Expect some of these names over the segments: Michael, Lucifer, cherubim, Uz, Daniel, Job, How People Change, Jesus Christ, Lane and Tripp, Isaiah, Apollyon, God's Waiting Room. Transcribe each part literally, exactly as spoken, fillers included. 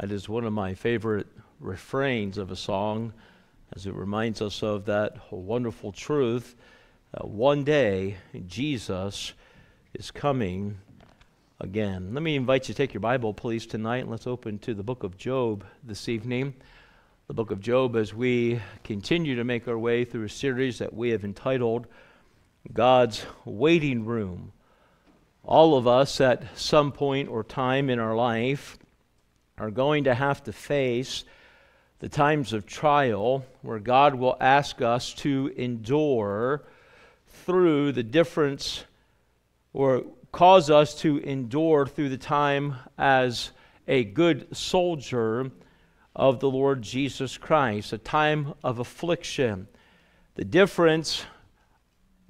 That is one of my favorite refrains of a song, as it reminds us of that wonderful truth. Uh, one day, Jesus is coming again. Let me invite you to take your Bible, please, tonight. Let's open to the book of Job this evening. The book of Job, as we continue to make our way through a series that we have entitled God's Waiting Room. All of us at some point or time in our life are going to have to face the times of trial where God will ask us to endure through the difference, or cause us to endure through the time as a good soldier of the Lord Jesus Christ, a time of affliction. The difference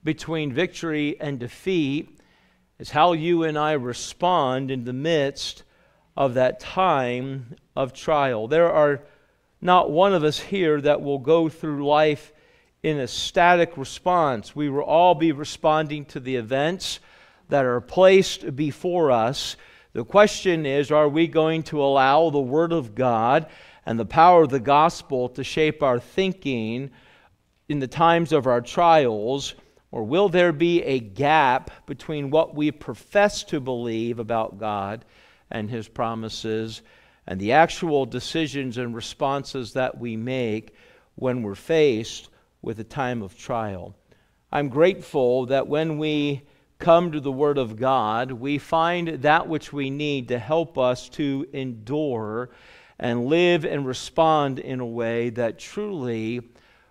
between victory and defeat is how you and I respond in the midst of that time of trial. There are not one of us here that will go through life in a static response. We will all be responding to the events that are placed before us. The question is, are we going to allow the Word of God and the power of the gospel to shape our thinking in the times of our trials, or will there be a gap between what we profess to believe about God and His promises and the actual decisions and responses that we make when we're faced with a time of trial? I'm grateful that when we come to the Word of God, we find that which we need to help us to endure and live and respond in a way that truly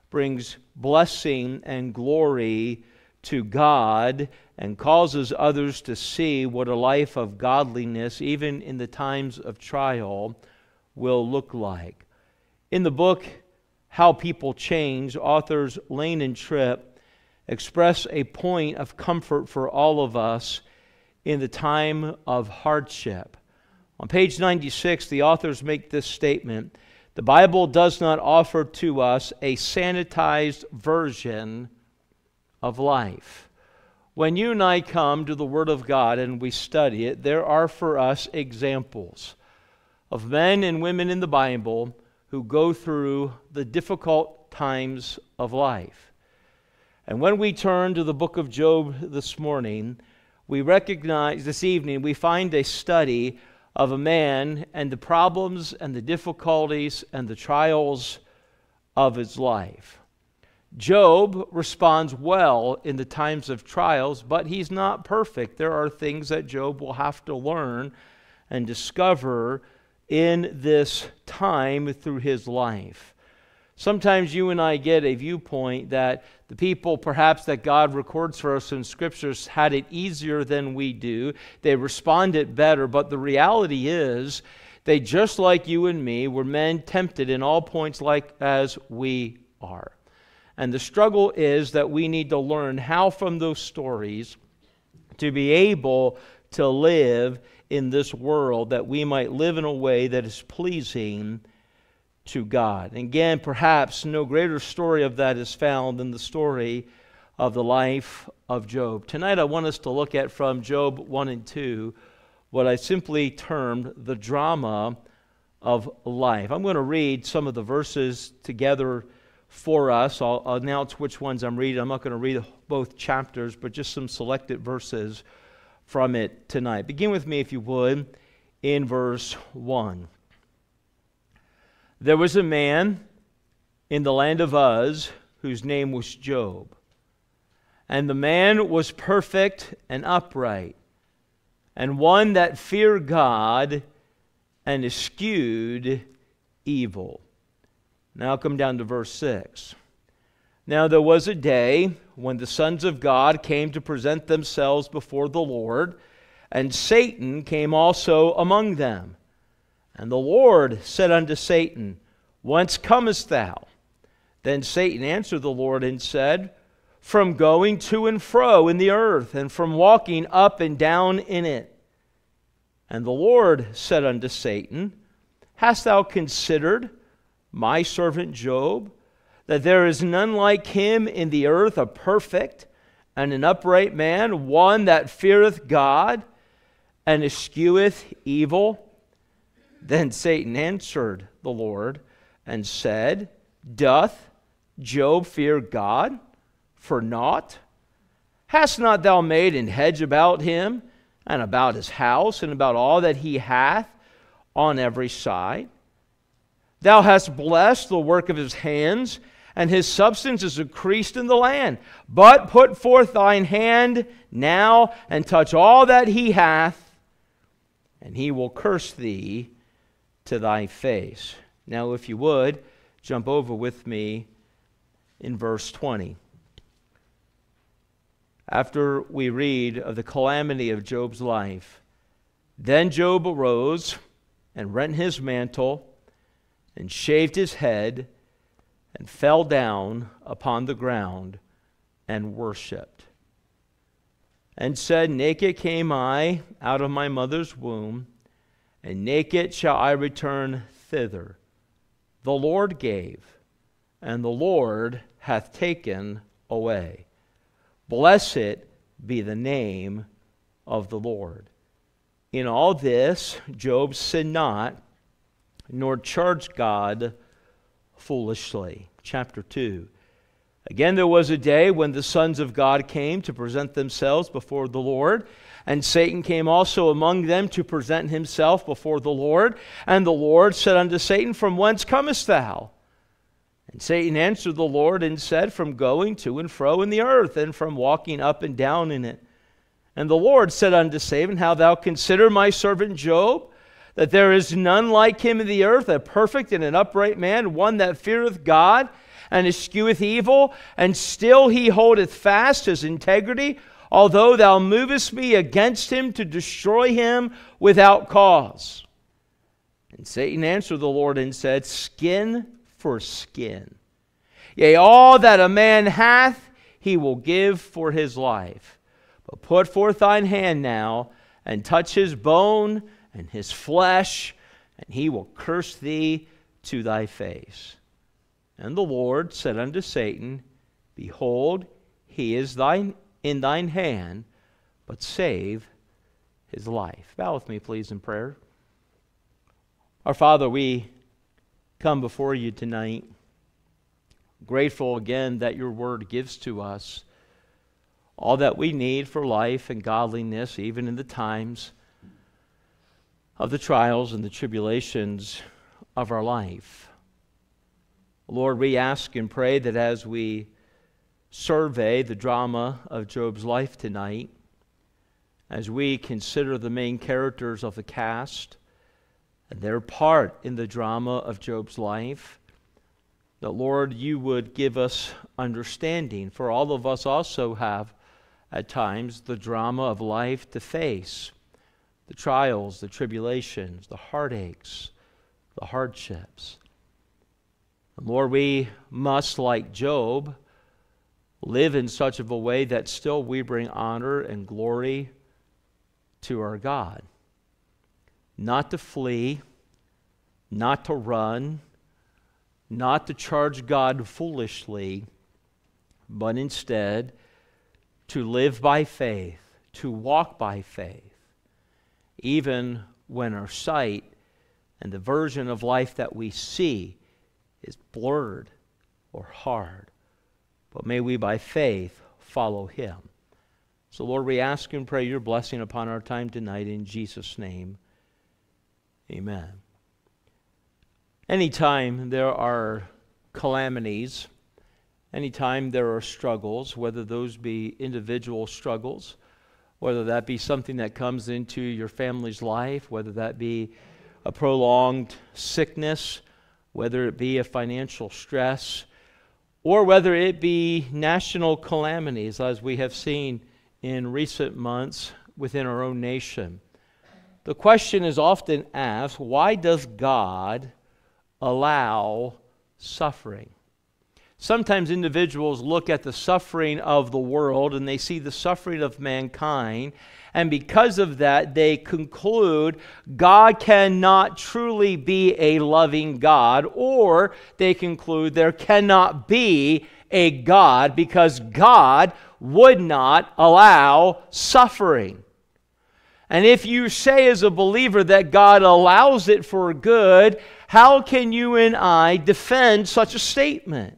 brings blessing and glory to God and causes others to see what a life of godliness, even in the times of trial, will look like. In the book, How People Change, authors Lane and Tripp express a point of comfort for all of us in the time of hardship. On page ninety-six, the authors make this statement: the Bible does not offer to us a sanitized version of life. When you and I come to the Word of God and we study it, there are for us examples of men and women in the Bible who go through the difficult times of life. And when we turn to the book of Job this morning, we recognize this evening, we find a study of a man and the problems and the difficulties and the trials of his life. Job responds well in the times of trials, but he's not perfect. There are things that Job will have to learn and discover in this time through his life. Sometimes you and I get a viewpoint that the people perhaps that God records for us in scriptures had it easier than we do. They responded better, but the reality is they, just like you and me, were men tempted in all points like as we are. And the struggle is that we need to learn how from those stories to be able to live in this world, that we might live in a way that is pleasing to God. And again, perhaps no greater story of that is found than the story of the life of Job. Tonight I want us to look at, from Job one and two, what I simply termed the drama of life. I'm going to read some of the verses together for us. I'll announce which ones I'm reading. I'm not going to read both chapters, but just some selected verses from it tonight. Begin with me, if you would, in verse one. There was a man in the land of Uz whose name was Job. And the man was perfect and upright, and one that feared God and eschewed evil. Now come down to verse six. Now there was a day when the sons of God came to present themselves before the Lord, and Satan came also among them. And the Lord said unto Satan, Whence comest thou? Then Satan answered the Lord and said, From going to and fro in the earth, and from walking up and down in it. And the Lord said unto Satan, Hast thou considered my servant Job, that there is none like him in the earth, a perfect and an upright man, one that feareth God and escheweth evil? Then Satan answered the Lord and said, Doth Job fear God for naught? Hast not thou made an hedge about him, and about his house, and about all that he hath on every side? Thou hast blessed the work of his hands, and his substance is increased in the land. But put forth thine hand now, and touch all that he hath, and he will curse thee to thy face. Now, if you would, jump over with me in verse twenty. After we read of the calamity of Job's life, then Job arose and rent his mantle and shaved his head and fell down upon the ground and worshipped and said, Naked came I out of my mother's womb, and naked shall I return thither. The Lord gave, and the Lord hath taken away. Blessed be the name of the Lord. In all this, Job sinned not, nor charged God foolishly. Chapter two. Again, there was a day when the sons of God came to present themselves before the Lord, and Satan came also among them to present himself before the Lord. And the Lord said unto Satan, From whence comest thou? And Satan answered the Lord and said, From going to and fro in the earth, and from walking up and down in it. And the Lord said unto Satan, How thou consider my servant Job, that there is none like him in the earth, a perfect and an upright man, one that feareth God, and escheweth evil, and still he holdeth fast his integrity, although thou movest me against him to destroy him without cause. And Satan answered the Lord and said, Skin for skin. Yea, all that a man hath, he will give for his life. But put forth thine hand now, and touch his bone and his flesh, and he will curse thee to thy face. And the Lord said unto Satan, Behold, he is thine in thine hand, but save his life. Bow with me, please, in prayer. Our Father, we come before you tonight, grateful again that your word gives to us all that we need for life and godliness, even in the times of the trials and the tribulations of our life. Lord, we ask and pray that as we survey the drama of Job's life tonight, as we consider the main characters of the cast and their part in the drama of Job's life, that, Lord, you would give us understanding, for all of us also have, at times, the drama of life to face, the trials, the tribulations, the heartaches, the hardships. And Lord, we must, like Job, live in such of a way that still we bring honor and glory to our God. Not to flee, not to run, not to charge God foolishly, but instead to live by faith, to walk by faith, even when our sight and the version of life that we see is blurred or hard. But may we by faith follow him. So Lord, we ask and pray your blessing upon our time tonight in Jesus' name. Amen. Anytime there are calamities, anytime there are struggles, whether those be individual struggles, whether that be something that comes into your family's life, whether that be a prolonged sickness, whether it be a financial stress, or whether it be national calamities, as we have seen in recent months within our own nation. The question is often asked, why does God allow suffering? Sometimes individuals look at the suffering of the world and they see the suffering of mankind, and because of that they conclude God cannot truly be a loving God, or they conclude there cannot be a God because God would not allow suffering. And if you say as a believer that God allows it for good, how can you and I defend such a statement?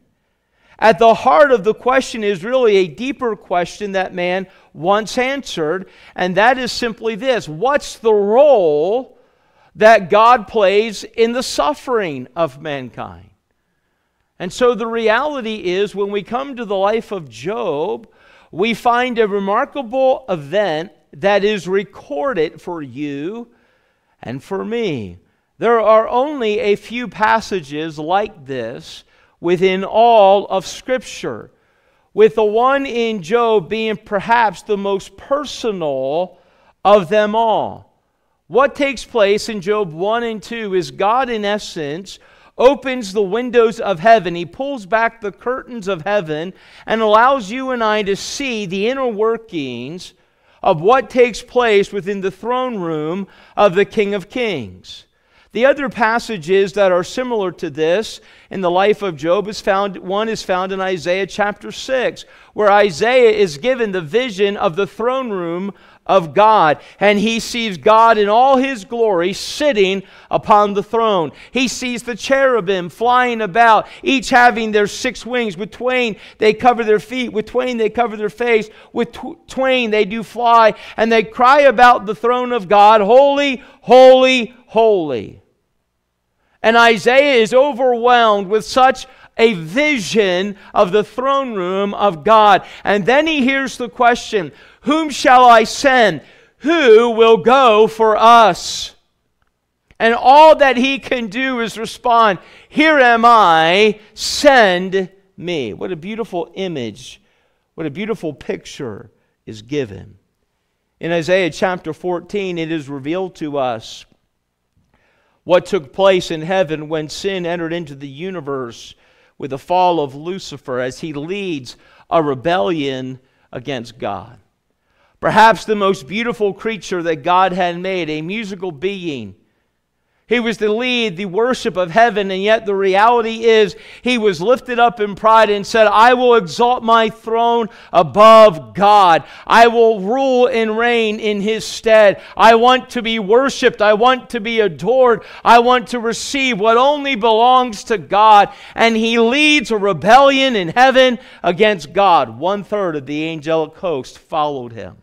At the heart of the question is really a deeper question that man once answered, and that is simply this: what's the role that God plays in the suffering of mankind? And so the reality is, when we come to the life of Job, we find a remarkable event that is recorded for you and for me. There are only a few passages like this within all of Scripture, with the one in Job being perhaps the most personal of them all. What takes place in Job one and two is God, in essence, opens the windows of heaven. He pulls back the curtains of heaven and allows you and I to see the inner workings of what takes place within the throne room of the King of Kings. The other passages that are similar to this in the life of Job is found, one is found in Isaiah chapter six, where Isaiah is given the vision of the throne room of God, and he sees God in all his glory sitting upon the throne. He sees the cherubim flying about, each having their six wings. With twain they cover their feet, with twain they cover their face, with twain they do fly, and they cry about the throne of God, holy, holy, holy. And Isaiah is overwhelmed with such a vision of the throne room of God. And then he hears the question, whom shall I send? Who will go for us? And all that he can do is respond, here am I, send me. What a beautiful image, what a beautiful picture is given. In Isaiah chapter fourteen, it is revealed to us what took place in heaven when sin entered into the universe with the fall of Lucifer as he leads a rebellion against God. Perhaps the most beautiful creature that God had made, a musical being. He was to lead the worship of heaven, and yet the reality is he was lifted up in pride and said, I will exalt my throne above God. I will rule and reign in his stead. I want to be worshipped. I want to be adored. I want to receive what only belongs to God. And he leads a rebellion in heaven against God. One third of the angelic host followed him.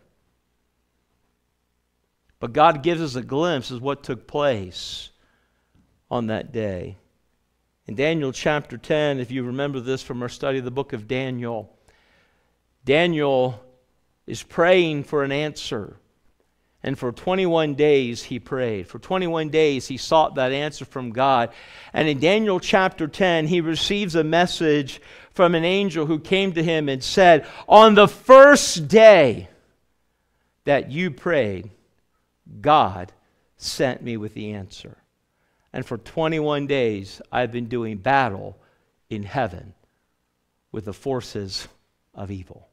But God gives us a glimpse of what took place on that day. In Daniel chapter ten, if you remember this from our study of the book of Daniel, Daniel is praying for an answer. And for twenty-one days he prayed. For twenty-one days he sought that answer from God. And in Daniel chapter ten, he receives a message from an angel who came to him and said, on the first day that you prayed, God sent me with the answer. And for twenty-one days, I've been doing battle in heaven with the forces of evil.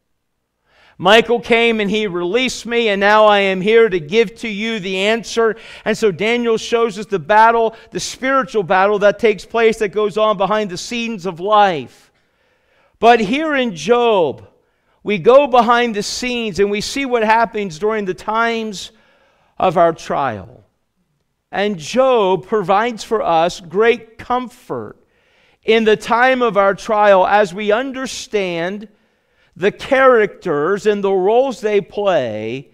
Michael came and he released me, and now I am here to give to you the answer. And so Daniel shows us the battle, the spiritual battle that takes place, that goes on behind the scenes of life. But here in Job, we go behind the scenes and we see what happens during the times of our trial. And Job provides for us great comfort in the time of our trial as we understand the characters and the roles they play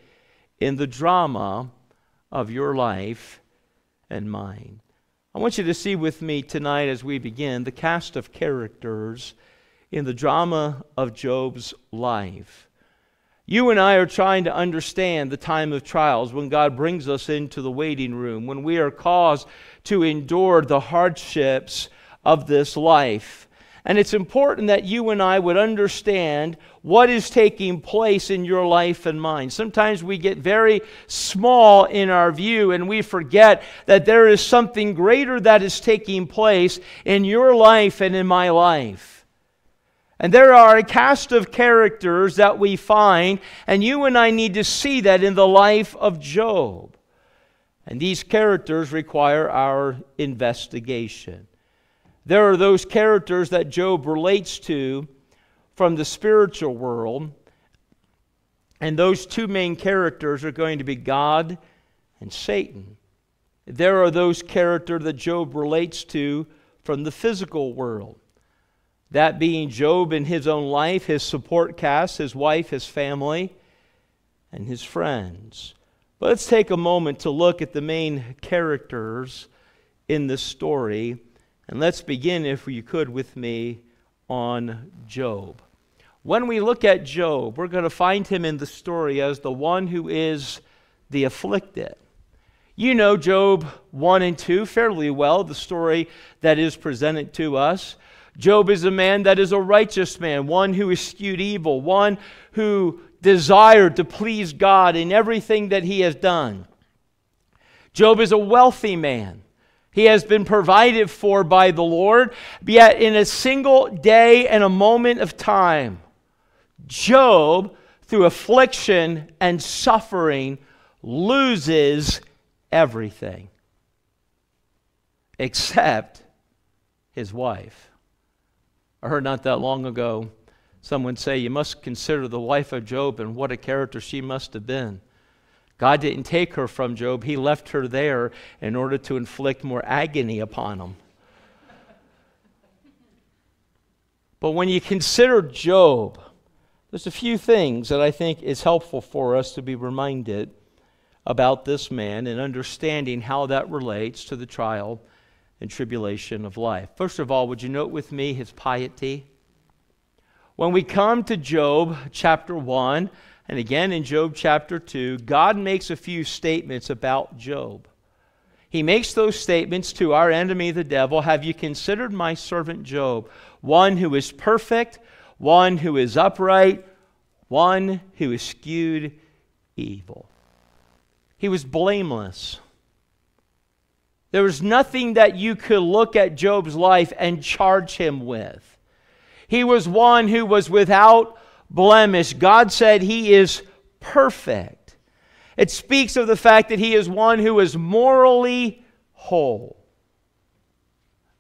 in the drama of your life and mine. I want you to see with me tonight as we begin the cast of characters in the drama of Job's life. You and I are trying to understand the time of trials when God brings us into the waiting room, when we are caused to endure the hardships of this life. And it's important that you and I would understand what is taking place in your life and mine. Sometimes we get very small in our view and we forget that there is something greater that is taking place in your life and in my life. And there are a cast of characters that we find, and you and I need to see that in the life of Job. And these characters require our investigation. There are those characters that Job relates to from the spiritual world, and those two main characters are going to be God and Satan. There are those characters that Job relates to from the physical world. That being Job in his own life, his support cast, his wife, his family, and his friends. But let's take a moment to look at the main characters in this story. And let's begin, if you could, with me on Job. When we look at Job, we're going to find him in the story as the one who is the afflicted. You know Job one and two fairly well, the story that is presented to us. Job is a man that is a righteous man, one who eschewed evil, one who desired to please God in everything that he has done. Job is a wealthy man. He has been provided for by the Lord, yet in a single day and a moment of time, Job, through affliction and suffering, loses everything except his wife. I heard not that long ago someone say, you must consider the wife of Job and what a character she must have been. God didn't take her from Job. He left her there in order to inflict more agony upon him. But when you consider Job, there's a few things that I think is helpful for us to be reminded about this man and understanding how that relates to the trial and tribulation of life. First of all, would you note with me his piety? When we come to Job chapter one, and again in Job chapter two, God makes a few statements about Job. He makes those statements to our enemy, the devil. Have you considered my servant Job, one who is perfect, one who is upright, one who eschewed evil? He was blameless. There was nothing that you could look at Job's life and charge him with. He was one who was without blemish. God said he is perfect. It speaks of the fact that he is one who is morally whole.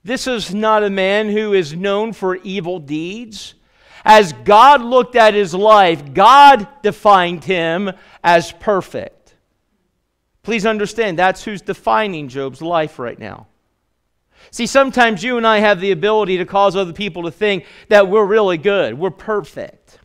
This is not a man who is known for evil deeds. As God looked at his life, God defined him as perfect. Please understand, that's who's defining Job's life right now. See, sometimes you and I have the ability to cause other people to think that we're really good, we're perfect.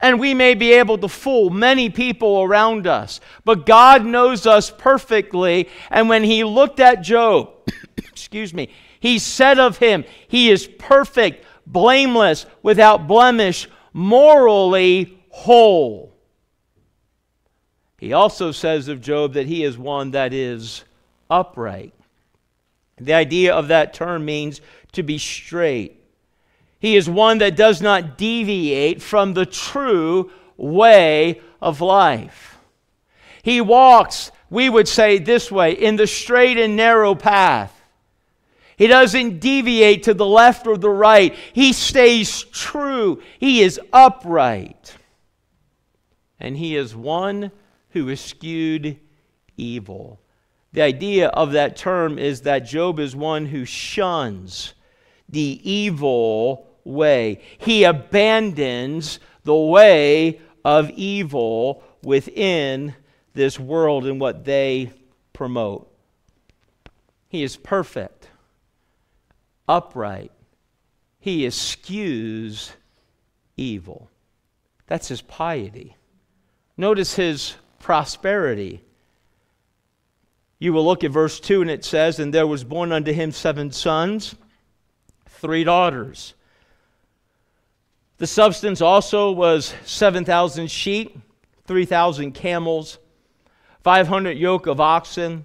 And we may be able to fool many people around us, but God knows us perfectly. And when he looked at Job, excuse me, he said of him, he is perfect, blameless, without blemish, morally whole. He also says of Job that he is one that is upright. The idea of that term means to be straight. He is one that does not deviate from the true way of life. He walks, we would say this way, in the straight and narrow path. He doesn't deviate to the left or the right. He stays true. He is upright. And he is one who eschewed evil. The idea of that term is that Job is one who shuns the evil way. He abandons the way of evil within this world and what they promote. He is perfect, upright. He eschews evil. That's his piety. Notice his prosperity. You will look at verse two, and it says, and there was born unto him seven sons, three daughters. The substance also was seven thousand sheep, three thousand camels, five hundred yoke of oxen,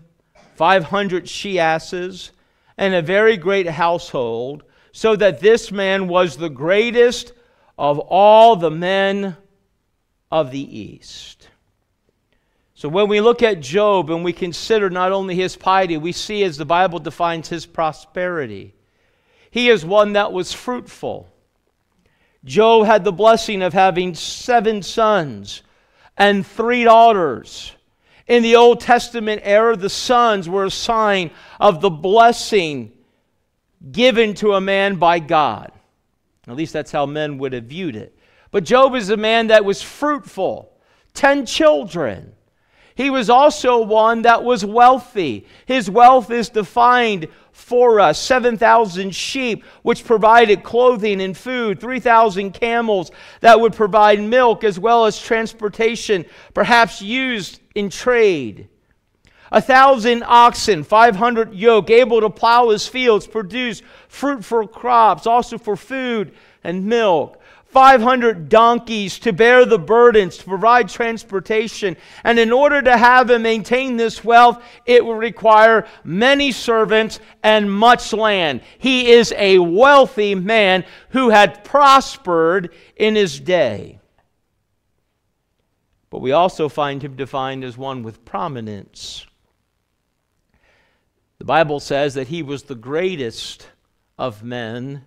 five hundred she-asses, and a very great household, so that this man was the greatest of all the men of the east. So when we look at Job and we consider not only his piety, we see as the Bible defines his prosperity. He is one that was fruitful. Job had the blessing of having seven sons and three daughters. In the Old Testament era, the sons were a sign of the blessing given to a man by God. At least that's how men would have viewed it. But Job is a man that was fruitful, ten children. He was also one that was wealthy. His wealth is defined for us. seven thousand sheep, which provided clothing and food. three thousand camels that would provide milk as well as transportation, perhaps used in trade. A thousand oxen, five hundred yoke, able to plow his fields, produce fruitful crops, also for food and milk. five hundred donkeys to bear the burdens, to provide transportation. And in order to have and maintain this wealth, it will require many servants and much land. He is a wealthy man who had prospered in his day. But we also find him defined as one with prominence. The Bible says that he was the greatest of men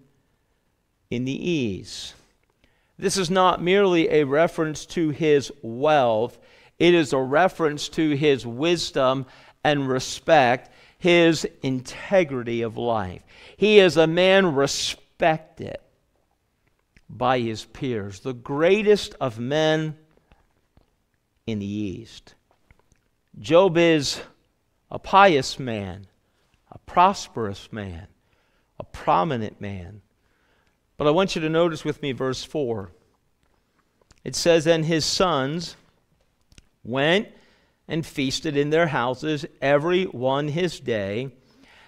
in the East. This is not merely a reference to his wealth. It is a reference to his wisdom and respect, his integrity of life. He is a man respected by his peers, the greatest of men in the East. Job is a pious man, a prosperous man, a prominent man. But I want you to notice with me verse four. It says, and his sons went and feasted in their houses, every one his day,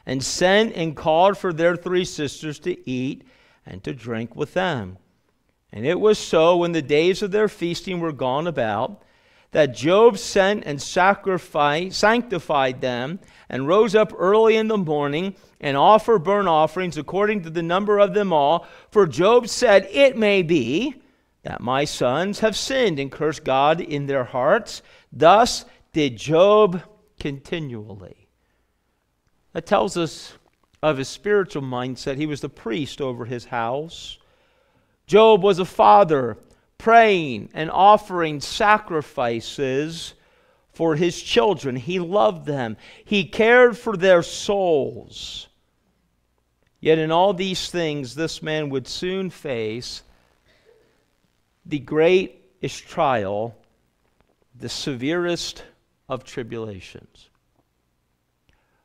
and sent and called for their three sisters to eat and to drink with them. And it was so, when the days of their feasting were gone about, that Job sent and sacrificed, sanctified them, and rose up early in the morning and offered burnt offerings according to the number of them all. For Job said, it may be that my sons have sinned and cursed God in their hearts. Thus did Job continually. That tells us of his spiritual mindset. He was the priest over his house. Job was a father, praying and offering sacrifices for his children. He loved them. He cared for their souls. Yet in all these things, this man would soon face the greatest trial, the severest of tribulations.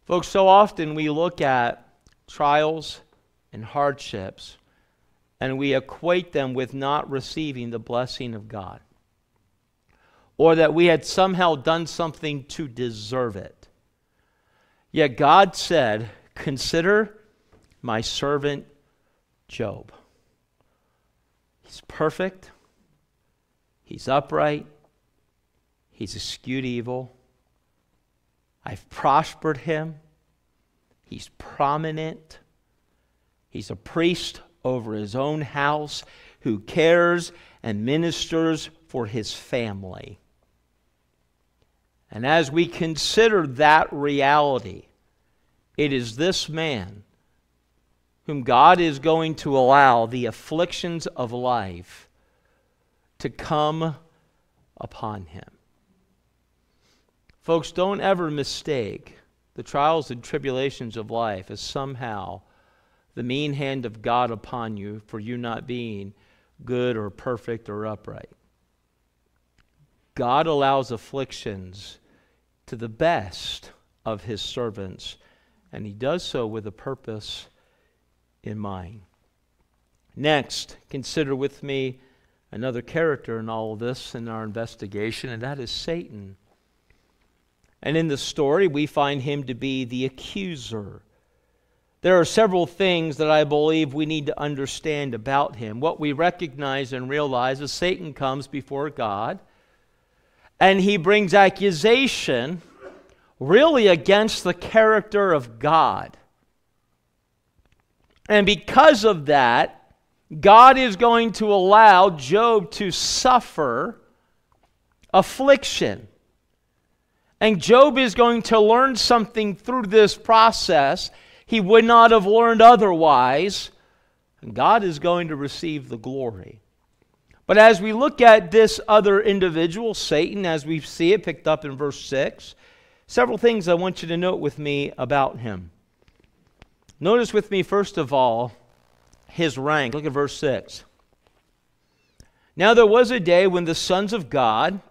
Folks, so often we look at trials and hardships, and we equate them with not receiving the blessing of God, or that we had somehow done something to deserve it. Yet God said, consider my servant Job. He's perfect. He's upright. He's eschewed evil. I've prospered him. He's prominent. He's a priest over his own house, who cares and ministers for his family. And as we consider that reality, it is this man whom God is going to allow the afflictions of life to come upon him. Folks, don't ever mistake the trials and tribulations of life as somehow the mean hand of God upon you for you not being good or perfect or upright. God allows afflictions to the best of his servants, and he does so with a purpose in mind. Next, consider with me another character in all of this in our investigation, and that is Satan. And in the story, we find him to be the accuser. There are several things that I believe we need to understand about him. What we recognize and realize is Satan comes before God, and he brings accusation really against the character of God. And because of that, God is going to allow Job to suffer affliction. And Job is going to learn something through this process he would not have learned otherwise, and God is going to receive the glory. But as we look at this other individual, Satan, as we see it picked up in verse six, several things I want you to note with me about him. Notice with me, first of all, his rank. Look at verse six. Now there was a day when the sons of God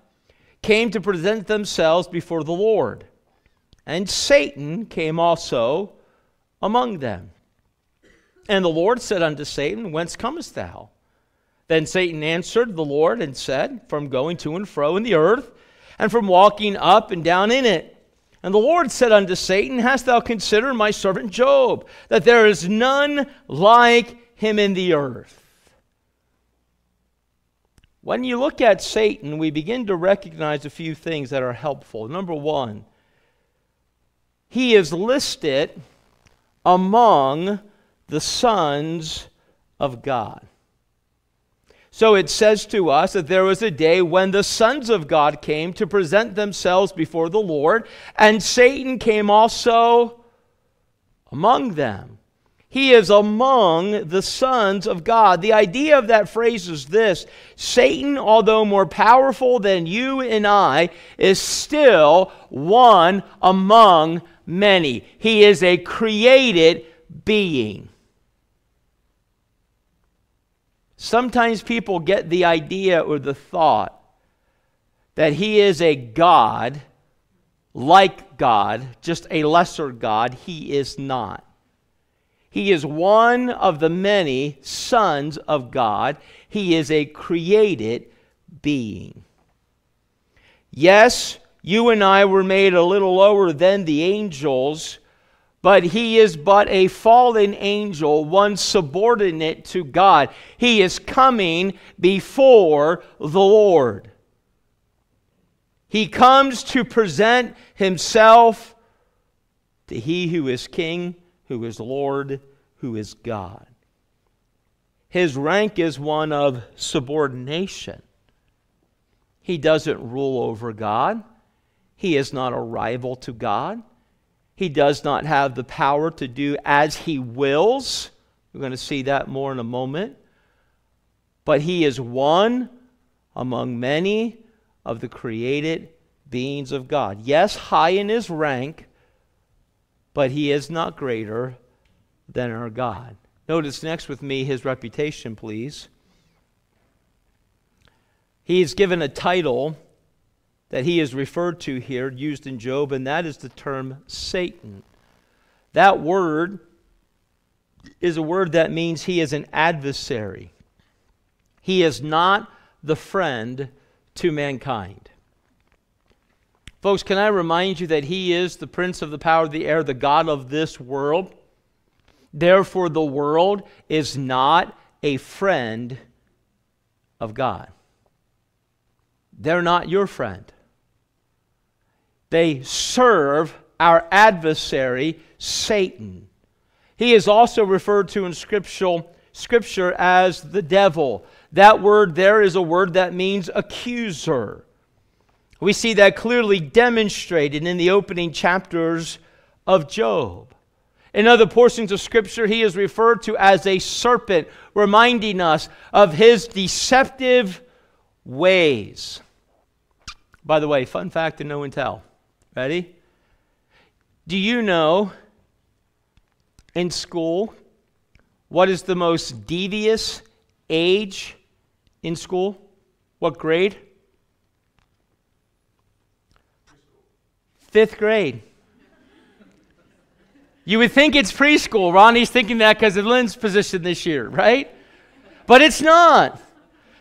came to present themselves before the Lord, and Satan came also among them. And the Lord said unto Satan, Whence comest thou? Then Satan answered the Lord and said, From going to and fro in the earth, and from walking up and down in it. And the Lord said unto Satan, Hast thou considered my servant Job, that there is none like him in the earth? When you look at Satan, we begin to recognize a few things that are helpful. Number one, he is listed among the sons of God. So it says to us that there was a day when the sons of God came to present themselves before the Lord, and Satan came also among them. He is among the sons of God. The idea of that phrase is this: Satan, although more powerful than you and I, is still one among many. He is a created being. Sometimes people get the idea or the thought that he is a god, like God, just a lesser god. He is not. He is one of the many sons of God. He is a created being. Yes, you and I were made a little lower than the angels, but he is but a fallen angel, one subordinate to God. He is coming before the Lord. He comes to present himself to he who is King, who is Lord, who is God. His rank is one of subordination. He doesn't rule over God. He is not a rival to God. He does not have the power to do as he wills. We're going to see that more in a moment. But he is one among many of the created beings of God. Yes, high in his rank, but he is not greater than our God. Notice next with me his reputation, please. He is given a title that he is referred to here, used in Job, and that is the term Satan. That word is a word that means he is an adversary. He is not the friend to mankind. Folks, can I remind you that he is the prince of the power of the air, the god of this world? Therefore, the world is not a friend of God. They're not your friend. They serve our adversary, Satan. He is also referred to in Scripture as the devil. That word there is a word that means accuser. We see that clearly demonstrated in the opening chapters of Job. In other portions of Scripture, he is referred to as a serpent, reminding us of his deceptive ways. By the way, fun fact and no one tell. Ready? Do you know in school what is the most devious age in school? What grade? Fifth grade. You would think it's preschool. Ronnie's thinking that because of Lynn's position this year, right? But it's not.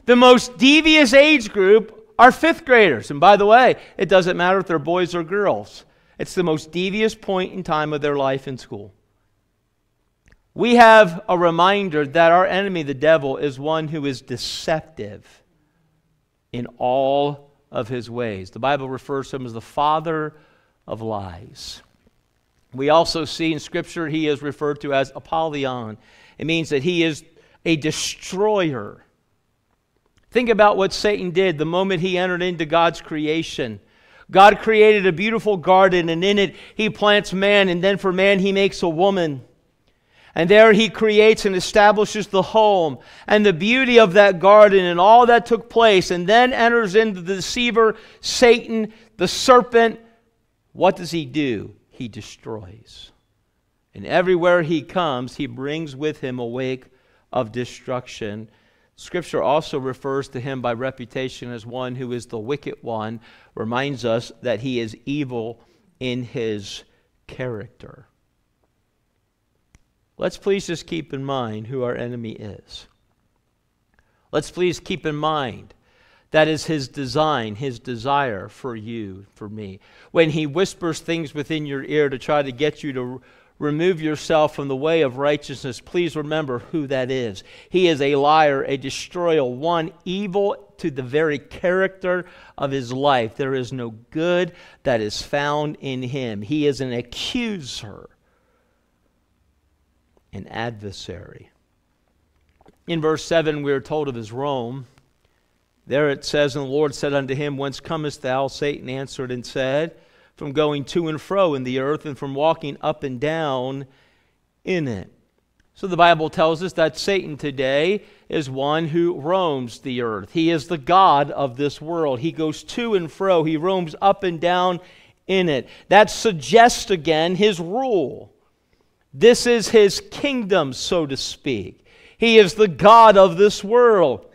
The most devious age group are fifth graders. And by the way, it doesn't matter if they're boys or girls. It's the most devious point in time of their life in school. We have a reminder that our enemy, the devil, is one who is deceptive in all of his ways. The Bible refers to him as the father of lies. We also see in Scripture he is referred to as Apollyon. It means that he is a destroyer. Think about what Satan did the moment he entered into God's creation. God created a beautiful garden, and in it he plants man, and then for man he makes a woman. And there he creates and establishes the home and the beauty of that garden and all that took place, and then enters into the deceiver, Satan, the serpent. What does he do? He destroys. And everywhere he comes, he brings with him a wake of destruction Scripture also refers to him by reputation as one who is the wicked one, reminds us that he is evil in his character. Let's please just keep in mind who our enemy is. Let's please keep in mind that is his design, his desire for you, for me. When he whispers things within your ear to try to get you to remove yourself from the way of righteousness, please remember who that is. He is a liar, a destroyer, one evil to the very character of his life. There is no good that is found in him. He is an accuser, an adversary. In verse seven, we are told of his roam. There it says, "And the Lord said unto him, Whence comest thou? Satan answered and said, From going to and fro in the earth, and from walking up and down in it." So the Bible tells us that Satan today is one who roams the earth. He is the god of this world. He goes to and fro. He roams up and down in it. That suggests again his rule. This is his kingdom, so to speak. He is the god of this world.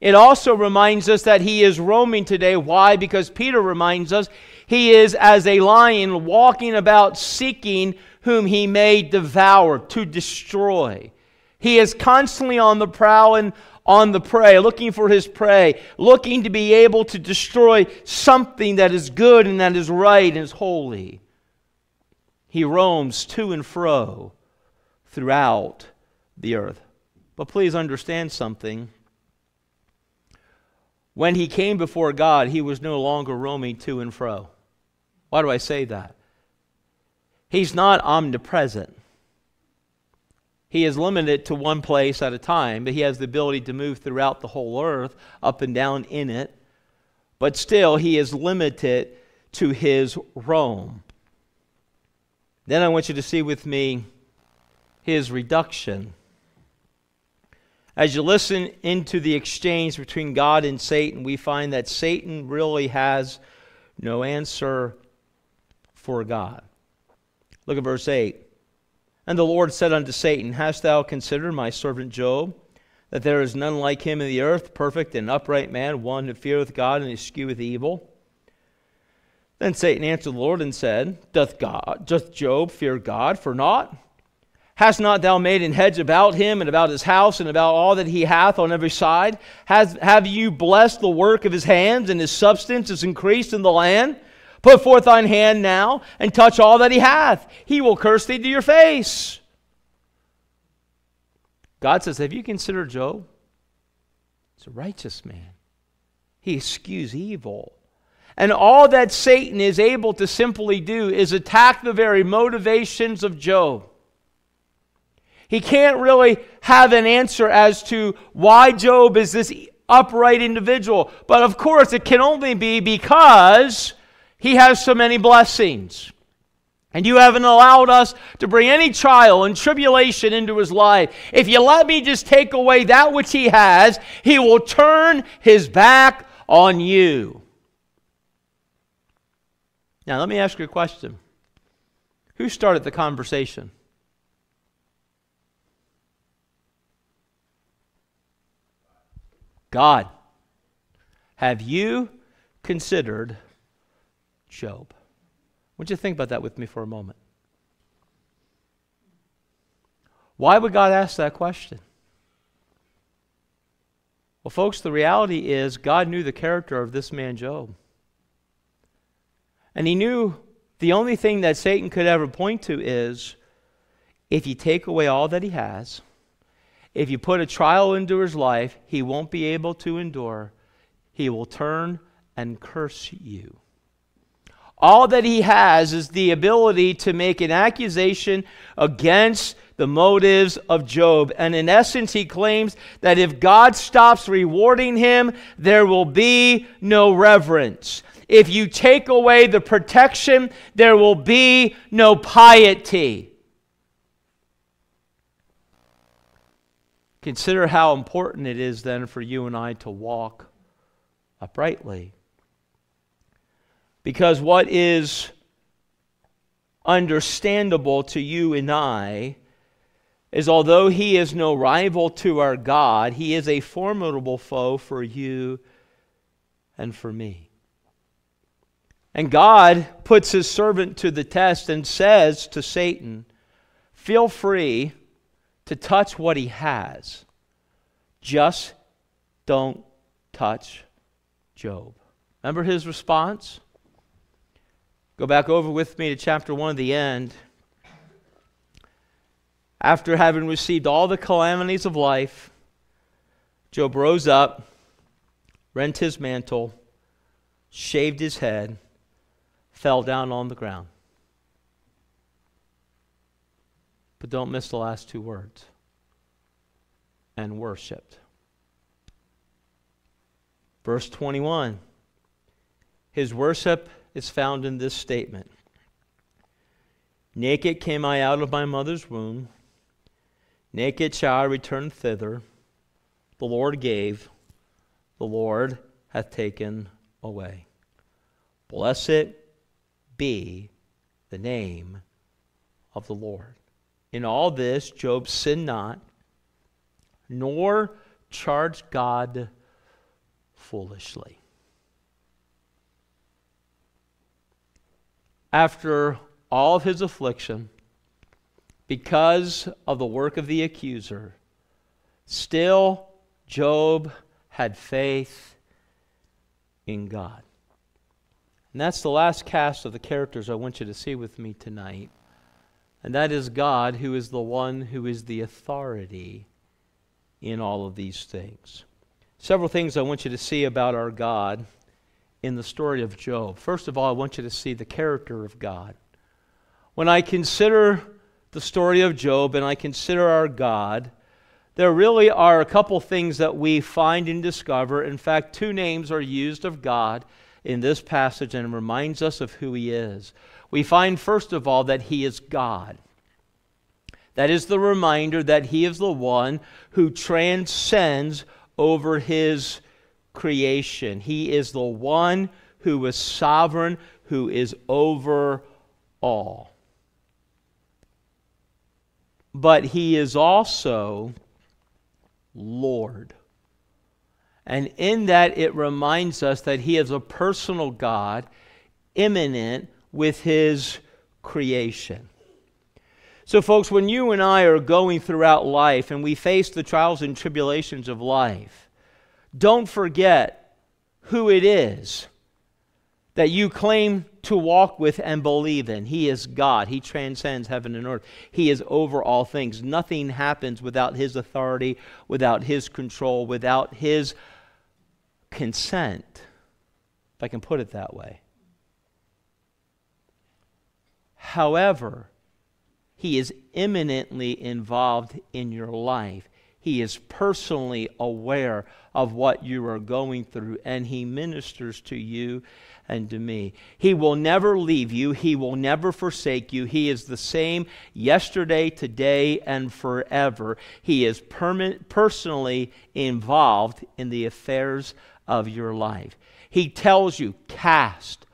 It also reminds us that he is roaming today. Why? Because Peter reminds us he is as a lion walking about seeking whom he may devour, to destroy. He is constantly on the prowl and on the prey, looking for his prey, looking to be able to destroy something that is good and that is right and is holy. He roams to and fro throughout the earth. But please understand something. When he came before God, he was no longer roaming to and fro. Why do I say that? He's not omnipresent. He is limited to one place at a time, but he has the ability to move throughout the whole earth, up and down in it. But still, he is limited to his roam. Then I want you to see with me his reduction. As you listen into the exchange between God and Satan, we find that Satan really has no answer for God. Look at verse eight. "And the Lord said unto Satan, Hast thou considered my servant Job, that there is none like him in the earth, perfect and upright man, one that feareth God and escheweth evil? Then Satan answered the Lord and said, Doth God, doth Job fear God for naught? Hast not thou made an hedge about him, and about his house, and about all that he hath on every side? Has, have you blessed the work of his hands, and his substance is increased in the land? Put forth thine hand now, and touch all that he hath. He will curse thee to your face." God says, have you considered Job? He's a righteous man. He eschews evil. And all that Satan is able to simply do is attack the very motivations of Job. He can't really have an answer as to why Job is this upright individual. But of course, it can only be because he has so many blessings. And you haven't allowed us to bring any trial and tribulation into his life. If you let me just take away that which he has, he will turn his back on you. Now, let me ask you a question. Who started the conversation? God, have you considered Job? Would you think about that with me for a moment? Why would God ask that question? Well, folks, the reality is God knew the character of this man Job. And he knew the only thing that Satan could ever point to is, if you take away all that he has, if you put a trial into his life, he won't be able to endure. He will turn and curse you. All that he has is the ability to make an accusation against the motives of Job. And in essence, he claims that if God stops rewarding him, there will be no reverence. If you take away the protection, there will be no piety. Consider how important it is then for you and I to walk uprightly. Because what is understandable to you and I is although he is no rival to our God, he is a formidable foe for you and for me. And God puts his servant to the test and says to Satan, feel free to touch what he has. Just don't touch Job. Remember his response? Go back over with me to chapter one at the end. After having received all the calamities of life, Job rose up, rent his mantle, shaved his head, fell down on the ground. But don't miss the last two words. And worshipped. Verse twenty-one. His worship is found in this statement. Naked came I out of my mother's womb. Naked shall I return thither. The Lord gave. The Lord hath taken away. Blessed be the name of the Lord. In all this, Job sinned not, nor charged God foolishly. After all of his affliction, because of the work of the accuser, still Job had faith in God. And that's the last cast of the characters I want you to see with me tonight. And that is God, who is the one who is the authority in all of these things. Several things I want you to see about our God in the story of Job. First of all, I want you to see the character of God. When I consider the story of Job and I consider our God, there really are a couple things that we find and discover. In fact, two names are used of God in this passage, and it reminds us of who he is. We find, first of all, that he is God. That is the reminder that he is the one who transcends over his creation. He is the one who is sovereign, who is over all. But he is also Lord. And in that, it reminds us that he is a personal God, immanent with his creation. So folks, when you and I are going throughout life and we face the trials and tribulations of life, don't forget who it is that you claim to walk with and believe in. He is God. He transcends heaven and earth. He is over all things. Nothing happens without his authority, without his control, without his consent, if I can put it that way. However, he is imminently involved in your life. He is personally aware of what you are going through, and he ministers to you and to me. He will never leave you. He will never forsake you. He is the same yesterday, today, and forever. He is permanent, personally involved in the affairs of your life. He tells you, cast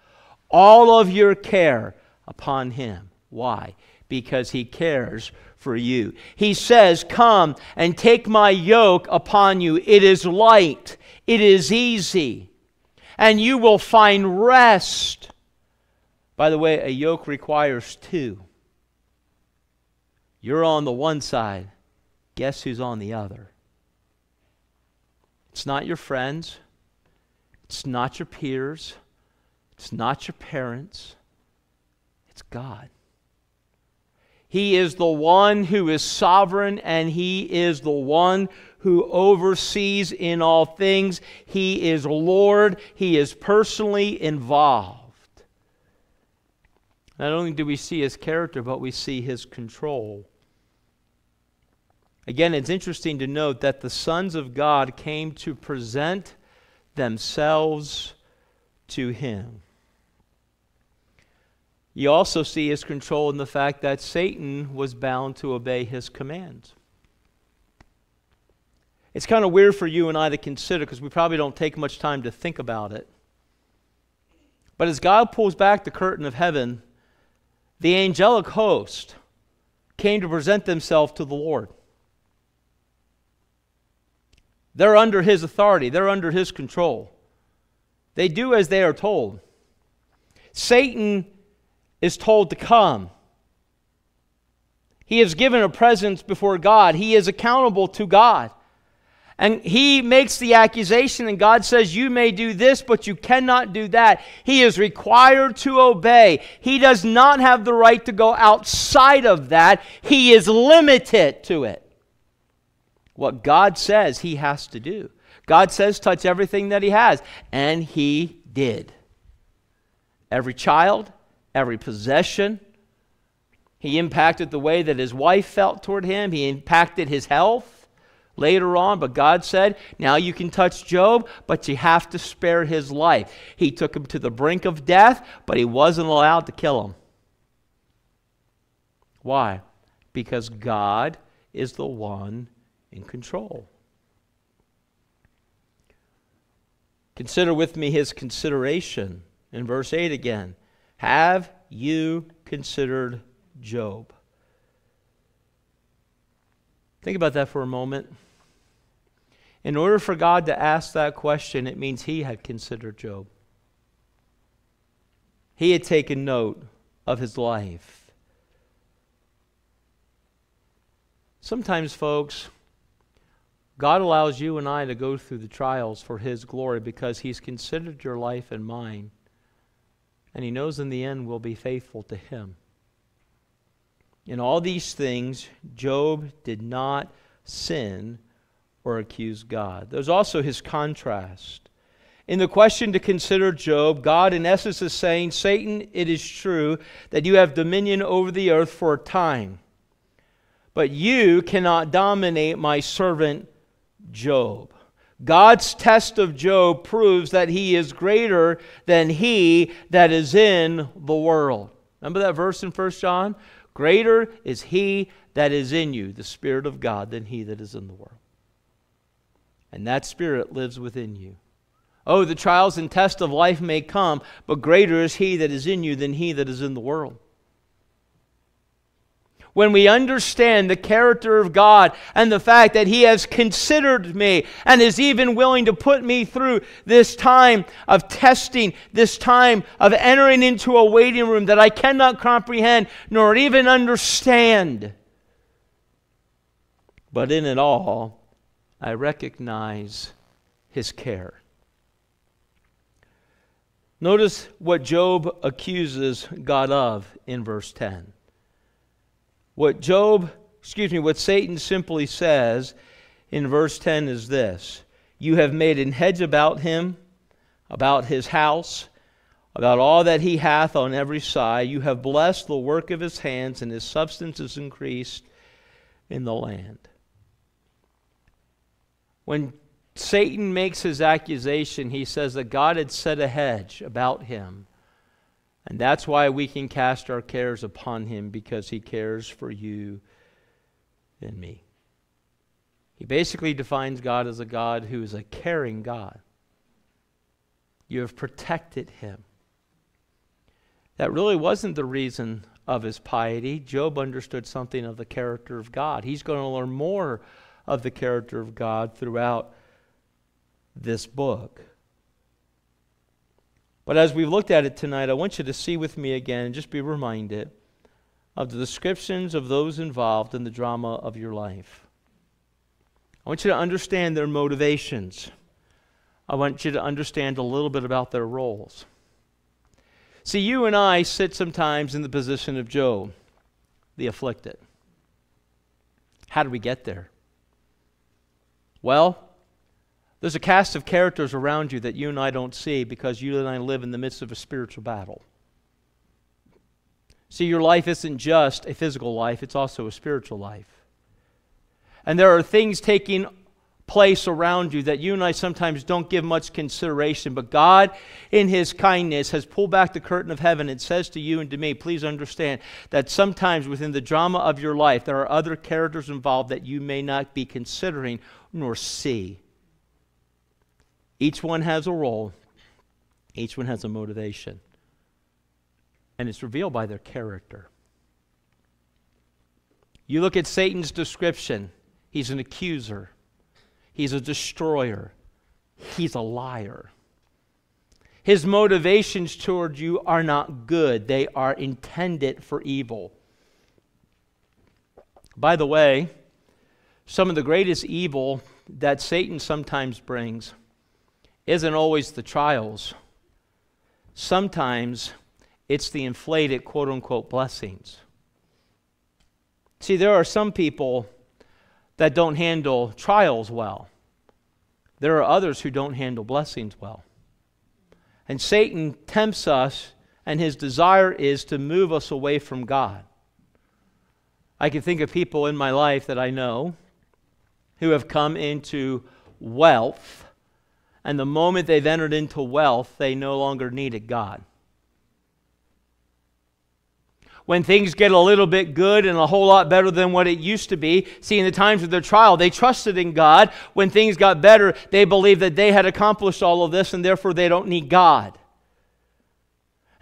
all of your care upon him. Why? Because he cares for you. He says, come and take my yoke upon you. It is light. It is easy. And you will find rest. By the way, a yoke requires two. You're on the one side. Guess who's on the other? It's not your friends. It's not your peers. It's not your parents. It's God. He is the one who is sovereign, and he is the one who oversees in all things. He is Lord. He is personally involved. Not only do we see his character, but we see his control. Again, it's interesting to note that the sons of God came to present themselves to him. You also see his control in the fact that Satan was bound to obey his commands. It's kind of weird for you and I to consider, because we probably don't take much time to think about it. But as God pulls back the curtain of heaven, the angelic host came to present themselves to the Lord. They're under His authority. They're under His control. They do as they are told. Satan is told to come. He is given a presence before God. He is accountable to God. And he makes the accusation, and God says, you may do this, but you cannot do that. He is required to obey. He does not have the right to go outside of that. He is limited to it. What God says, he has to do. God says, touch everything that he has. And he did. Every child, every possession. He impacted the way that his wife felt toward him. He impacted his health later on, but God said, now you can touch Job, but you have to spare his life. He took him to the brink of death, but he wasn't allowed to kill him. Why? Because God is the one in control. Consider with me his consideration. In verse eight again, have you considered Job? Think about that for a moment. In order for God to ask that question, it means he had considered Job. He had taken note of his life. Sometimes, folks, God allows you and I to go through the trials for his glory because he's considered your life and mine. And he knows in the end we'll be faithful to him. In all these things, Job did not sin or accuse God. There's also his contrast. In the question to consider Job, God in essence is saying, Satan, it is true that you have dominion over the earth for a time, but you cannot dominate my servant Job. God's test of Job proves that he is greater than he that is in the world. Remember that verse in First John? Greater is he that is in you, the Spirit of God, than he that is in the world. And that Spirit lives within you. Oh, the trials and tests of life may come, but greater is he that is in you than he that is in the world. When we understand the character of God and the fact that he has considered me and is even willing to put me through this time of testing, this time of entering into a waiting room that I cannot comprehend nor even understand. But in it all, I recognize his care. Notice what Job accuses God of in verse ten. What Job, excuse me, what Satan simply says in verse ten is this. You have made an hedge about him, about his house, about all that he hath on every side. You have blessed the work of his hands, and his substance is increased in the land. When Satan makes his accusation, he says that God had set a hedge about him. And that's why we can cast our cares upon him, because he cares for you and me. He basically defines God as a God who is a caring God. You have protected him. That really wasn't the reason of his piety. Job understood something of the character of God. He's going to learn more of the character of God throughout this book. But as we've looked at it tonight, I want you to see with me again and just be reminded of the descriptions of those involved in the drama of your life. I want you to understand their motivations. I want you to understand a little bit about their roles. See, you and I sit sometimes in the position of Job, the afflicted. How did we get there? Well, there's a cast of characters around you that you and I don't see because you and I live in the midst of a spiritual battle. See, your life isn't just a physical life, it's also a spiritual life. And there are things taking place around you that you and I sometimes don't give much consideration, but God, in His kindness, has pulled back the curtain of heaven and says to you and to me, please understand that sometimes within the drama of your life, there are other characters involved that you may not be considering nor see. Each one has a role. Each one has a motivation. And it's revealed by their character. You look at Satan's description. He's an accuser. He's a destroyer. He's a liar. His motivations toward you are not good. They are intended for evil. By the way, some of the greatest evil that Satan sometimes brings isn't always the trials. Sometimes it's the inflated quote-unquote blessings. See, there are some people that don't handle trials well. There are others who don't handle blessings well. And Satan tempts us, and his desire is to move us away from God. I can think of people in my life that I know who have come into wealth, and the moment they've entered into wealth, they no longer needed God. When things get a little bit good and a whole lot better than what it used to be, see, in the times of their trial, they trusted in God. When things got better, they believed that they had accomplished all of this, and therefore they don't need God.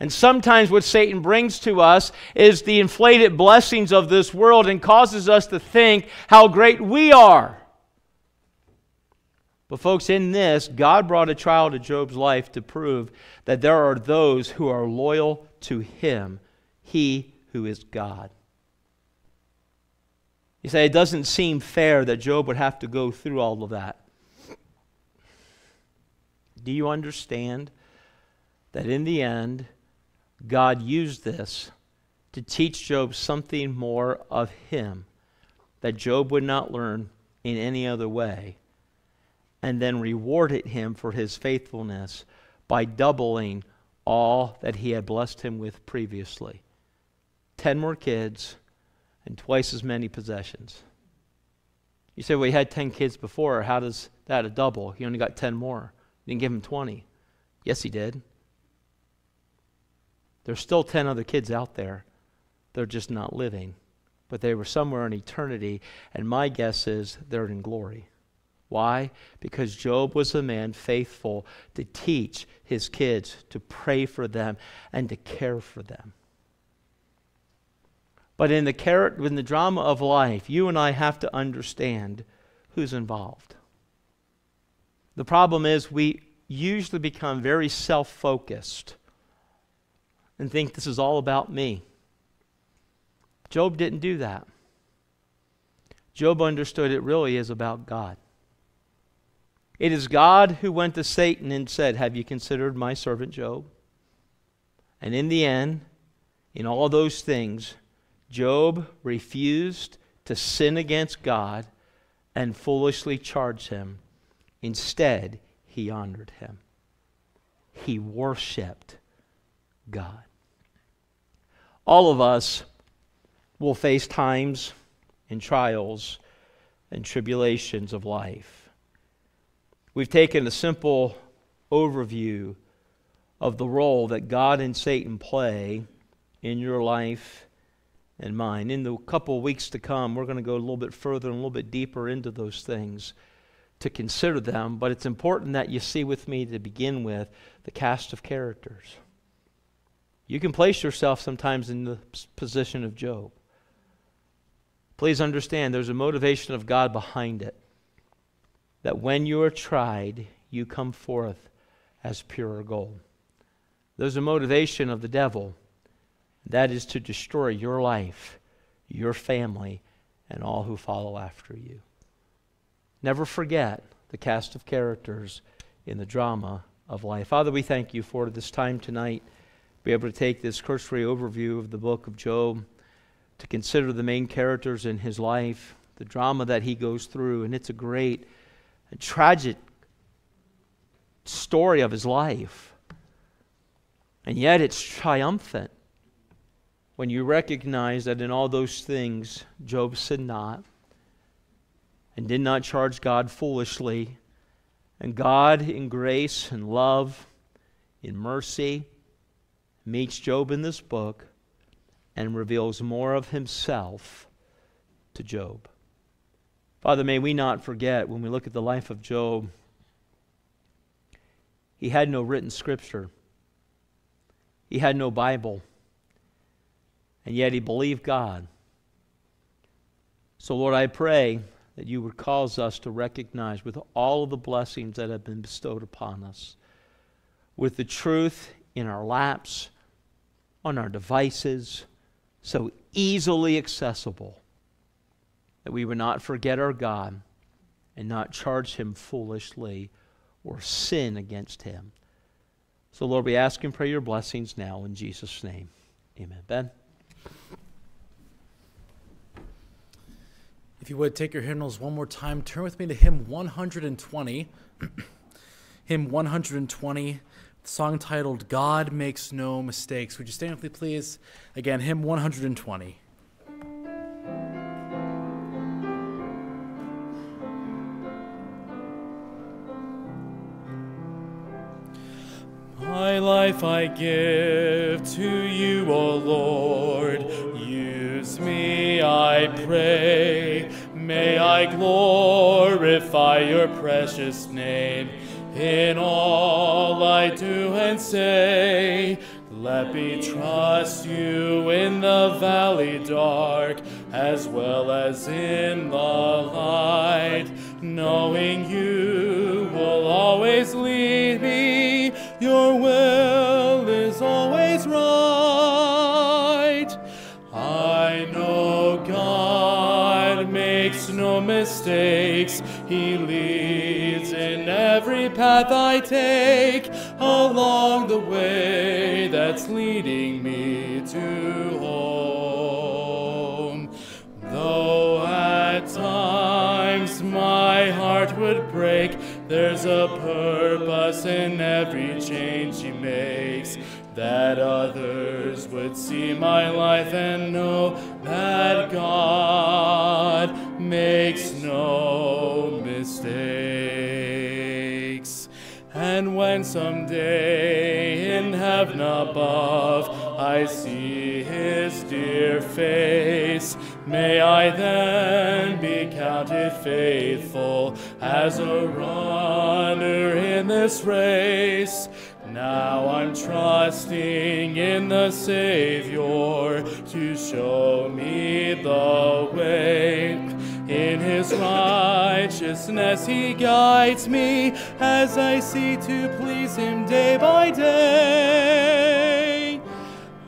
And sometimes what Satan brings to us is the inflated blessings of this world and causes us to think how great we are. But folks, in this, God brought a trial to Job's life to prove that there are those who are loyal to him, he who is God. You say, it doesn't seem fair that Job would have to go through all of that. Do you understand that in the end, God used this to teach Job something more of him that Job would not learn in any other way, and then rewarded him for his faithfulness by doubling all that he had blessed him with previously? Ten more kids and twice as many possessions. You say, well, he had ten kids before. How does that a double? He only got ten more. You didn't give him twenty. Yes, he did. There's still ten other kids out there. They're just not living. But they were somewhere in eternity, and my guess is they're in glory. Why? Because Job was a man faithful to teach his kids, to pray for them, and to care for them. But in the, car- in the drama of life, you and I have to understand who's involved. The problem is we usually become very self-focused and think this is all about me. Job didn't do that. Job understood it really is about God. It is God who went to Satan and said, have you considered my servant Job? And in the end, in all those things, Job refused to sin against God and foolishly charged him. Instead, he honored him. He worshiped God. All of us will face times and trials and tribulations of life. We've taken a simple overview of the role that God and Satan play in your life and mine. In the couple weeks to come, we're going to go a little bit further and a little bit deeper into those things to consider them. But it's important that you see with me to begin with the cast of characters. You can place yourself sometimes in the position of Job. Please understand, there's a motivation of God behind it. That when you are tried, you come forth as pure gold. There's a motivation of the devil. That is to destroy your life, your family, and all who follow after you. Never forget the cast of characters in the drama of life. Father, we thank you for this time tonight. Be able to take this cursory overview of the book of Job, to consider the main characters in his life, the drama that he goes through, and it's a great and tragic story of his life. And yet it's triumphant when you recognize that in all those things, Job sinned not and did not charge God foolishly. And God, in grace and love, in mercy, meets Job in this book and reveals more of himself to Job. Father, may we not forget when we look at the life of Job, he had no written scripture. He had no Bible. And yet he believed God. So, Lord, I pray that you would cause us to recognize with all of the blessings that have been bestowed upon us, with the truth in our laps, on our devices, so easily accessible, that we would not forget our God and not charge him foolishly or sin against him. So, Lord, we ask and pray your blessings now in Jesus' name. Amen. Ben? If you would, take your hymnals one more time. Turn with me to hymn one hundred twenty. Hymn one hundred twenty, the song titled, God Makes No Mistakes. Would you stand with me, please? Again, hymn one hundred twenty. My life I give to you, O Lord. Use me, I pray. May I glorify your precious name in all I do and say. Let me trust you in the valley dark as well as in the light, knowing you will always lead me. Your will is always right. I know God makes no mistakes. He leads in every path I take along the way that's leading me to home. Though at times my heart would break, there's a purpose in every change he makes, that others would see my life and know that God makes no mistakes. And when someday in heaven above I see his dear face, may I then be counted faithful as a runner in this race. Now I'm trusting in the Savior to show me the way. In his righteousness he guides me as I seek to please him day by day.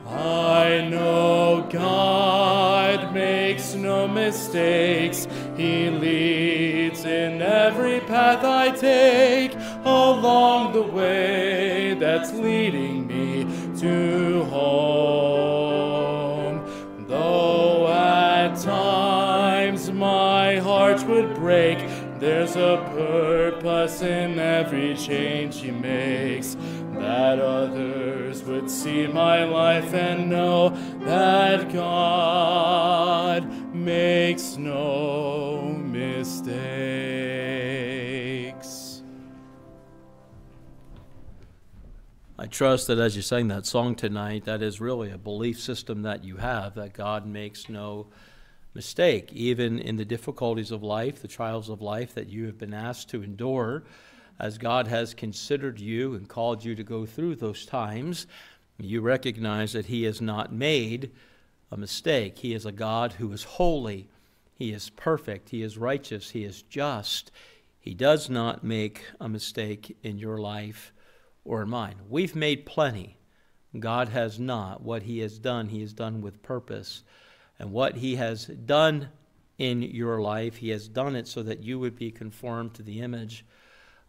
I know God makes no mistakes. He leads in every path I take along the way that's leading me to home. Though at times my heart would break, there's a purpose in every change he makes, that others would see my life and know that God makes no mistakes. I trust that as you sang that song tonight, that is really a belief system that you have, that God makes no mistake. Even in the difficulties of life, the trials of life that you have been asked to endure, as God has considered you and called you to go through those times, you recognize that he has not made a mistake. He is a God who is holy. He is perfect. He is righteous. He is just. He does not make a mistake in your life or in mine. We've made plenty. God has not. What he has done, he has done with purpose. And what he has done in your life, he has done it so that you would be conformed to the image of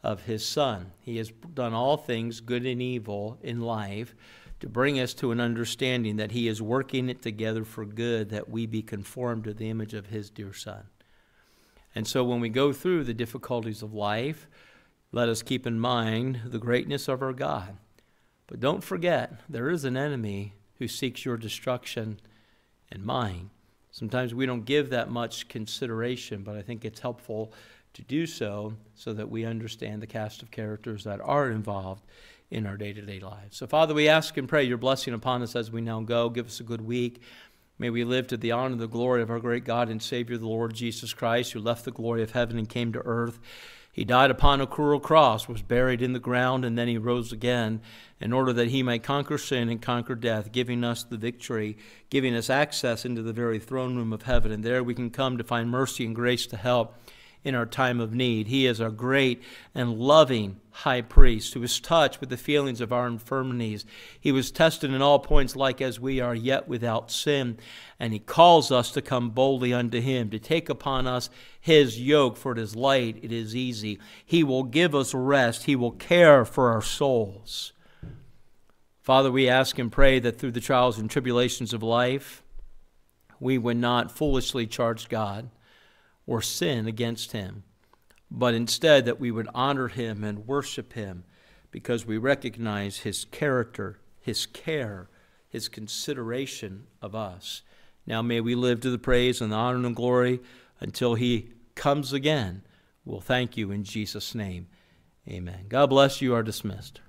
of his Son. He has done all things, good and evil, in life to bring us to an understanding that he is working it together for good, that we be conformed to the image of his dear Son. And so when we go through the difficulties of life, let us keep in mind the greatness of our God. But don't forget, there is an enemy who seeks your destruction and mine. Sometimes we don't give that much consideration, but I think it's helpful to do so, so that we understand the cast of characters that are involved in our day-to-day lives. So, Father, we ask and pray your blessing upon us as we now go. Give us a good week. May we live to the honor and the glory of our great God and Savior, the Lord Jesus Christ, who left the glory of heaven and came to earth He died upon a cruel cross, was buried in the ground, and then he rose again in order that he may conquer sin and conquer death, giving us the victory, giving us access into the very throne room of heaven. And there we can come to find mercy and grace to help in our time of need. He is our great and loving high priest who was touched with the feelings of our infirmities. He was tested in all points like as we are, yet without sin. And he calls us to come boldly unto him, to take upon us his yoke, for it is light, it is easy. He will give us rest. He will care for our souls. Father, we ask and pray that through the trials and tribulations of life, we would not foolishly charge God or sin against him, but instead that we would honor him and worship him because we recognize his character, his care, his consideration of us. Now may we live to the praise and the honor and glory until he comes again. We'll thank you in Jesus' name. Amen. God bless you. You are dismissed.